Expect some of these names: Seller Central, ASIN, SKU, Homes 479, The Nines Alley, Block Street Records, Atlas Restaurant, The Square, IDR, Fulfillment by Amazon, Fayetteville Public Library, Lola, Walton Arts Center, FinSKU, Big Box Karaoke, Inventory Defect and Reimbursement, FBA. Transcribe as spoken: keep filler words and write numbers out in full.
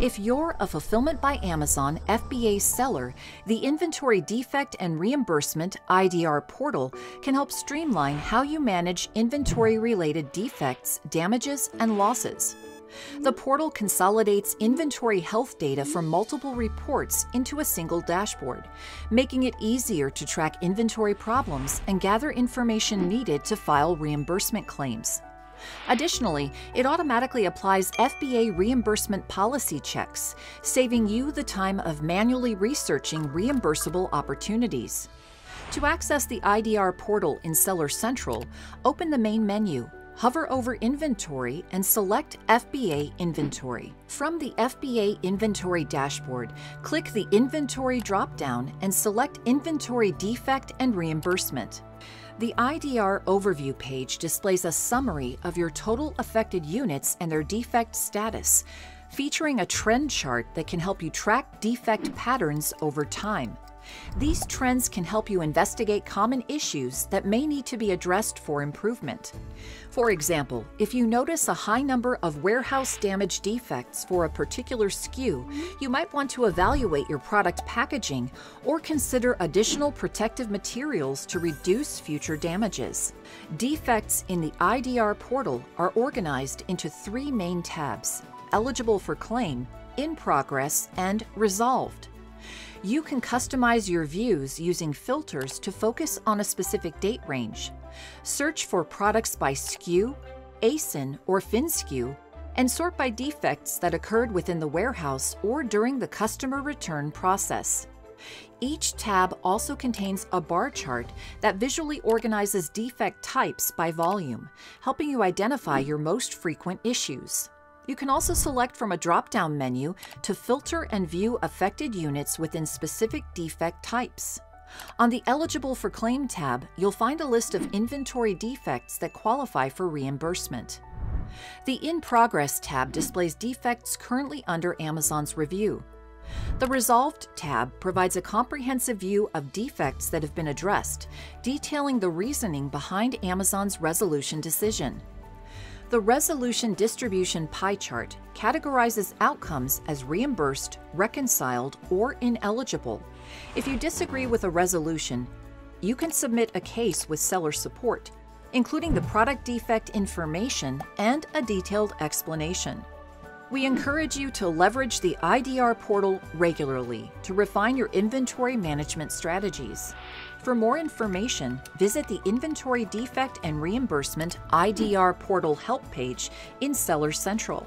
If you're a Fulfillment by Amazon F B A seller, the Inventory Defect and Reimbursement I D R portal can help streamline how you manage inventory-related defects, damages, and losses. The portal consolidates inventory health data from multiple reports into a single dashboard, making it easier to track inventory problems and gather information needed to file reimbursement claims. Additionally, it automatically applies F B A reimbursement policy checks, saving you the time of manually researching reimbursable opportunities. To access the I D R portal in Seller Central, open the main menu, hover over Inventory, and select F B A Inventory. From the F B A Inventory dashboard, click the Inventory dropdown and select Inventory Defect and Reimbursement. The I D R Overview page displays a summary of your total affected units and their defect status, featuring a trend chart that can help you track defect patterns over time. These trends can help you investigate common issues that may need to be addressed for improvement. For example, if you notice a high number of warehouse damage defects for a particular S K U, you might want to evaluate your product packaging or consider additional protective materials to reduce future damages. Defects in the I D R portal are organized into three main tabs: Eligible for Claim, In Progress, and Resolved. You can customize your views using filters to focus on a specific date range. Search for products by S K U, A S I N, or FinSKU, and sort by defects that occurred within the warehouse or during the customer return process. Each tab also contains a bar chart that visually organizes defect types by volume, helping you identify your most frequent issues. You can also select from a drop-down menu to filter and view affected units within specific defect types. On the Eligible for Claim tab, you'll find a list of inventory defects that qualify for reimbursement. The In Progress tab displays defects currently under Amazon's review. The Resolved tab provides a comprehensive view of defects that have been addressed, detailing the reasoning behind Amazon's resolution decision. The Resolution Distribution Pie Chart categorizes outcomes as reimbursed, reconciled, or ineligible. If you disagree with a resolution, you can submit a case with seller support, including the product defect information and a detailed explanation. We encourage you to leverage the I D R portal regularly to refine your inventory management strategies. For more information, visit the Inventory Defect and Reimbursement I D R Portal Help page in Seller Central.